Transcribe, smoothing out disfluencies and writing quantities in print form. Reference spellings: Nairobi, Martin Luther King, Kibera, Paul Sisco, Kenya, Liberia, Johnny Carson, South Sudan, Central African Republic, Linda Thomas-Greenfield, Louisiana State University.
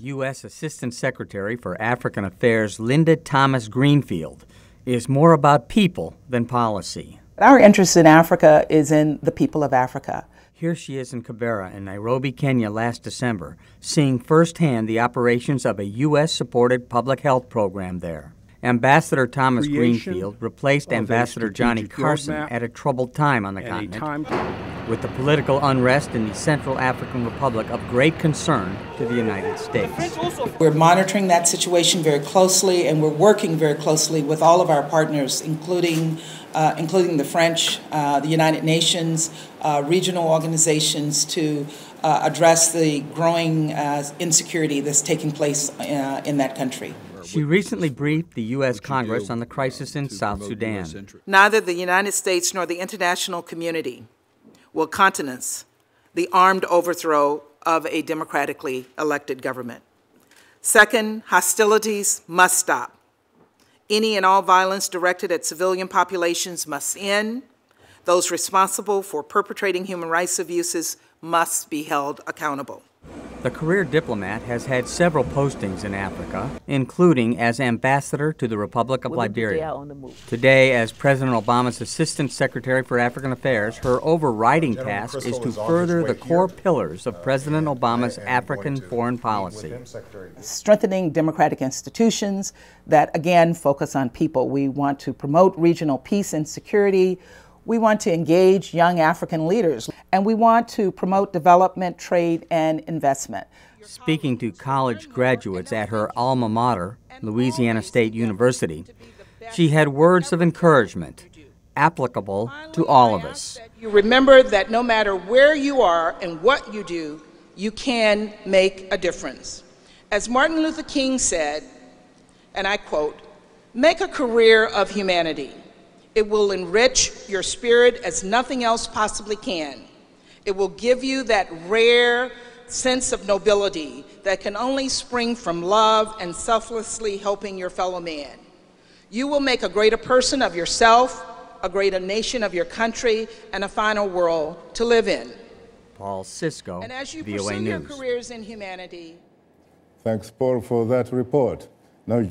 U.S. Assistant Secretary for African Affairs Linda Thomas-Greenfield is more about people than policy. Our interest in Africa is in the people of Africa. Here she is in Kibera in Nairobi, Kenya last December, seeing firsthand the operations of a U.S.-supported public health program there. Ambassador Thomas-Greenfield replaced Ambassador Johnny Carson at a troubled time on the continent, with the political unrest in the Central African Republic of great concern to the United States. We're monitoring that situation very closely, and we're working very closely with all of our partners, including the French, the United Nations, regional organizations, to address the growing insecurity that's taking place in that country. She recently briefed the U.S. Congress on the crisis in South Sudan. Neither the United States nor the international community will countenance the armed overthrow of a democratically elected government. Second, hostilities must stop. Any and all violence directed at civilian populations must end. Those responsible for perpetrating human rights abuses must be held accountable. The career diplomat has had several postings in Africa, including as ambassador to the Republic of Liberia. Today, as President Obama's Assistant Secretary for African Affairs, her overriding task is to further the core pillars of President Obama's African foreign policy. Strengthening democratic institutions that, again, focus on people. We want to promote regional peace and security. We want to engage young African leaders, and we want to promote development, trade, and investment. Speaking to college graduates at her alma mater, Louisiana State University, she had words of encouragement applicable to all of us. You remember that no matter where you are and what you do, you can make a difference. As Martin Luther King said, and I quote, "Make a career of humanity. It will enrich your spirit as nothing else possibly can. It will give you that rare sense of nobility that can only spring from love and selflessly helping your fellow man. You will make a greater person of yourself, a greater nation of your country, and a finer world to live in." Paul Sisco, and as you pursue your careers in humanity. Thanks, Paul, for that report. Now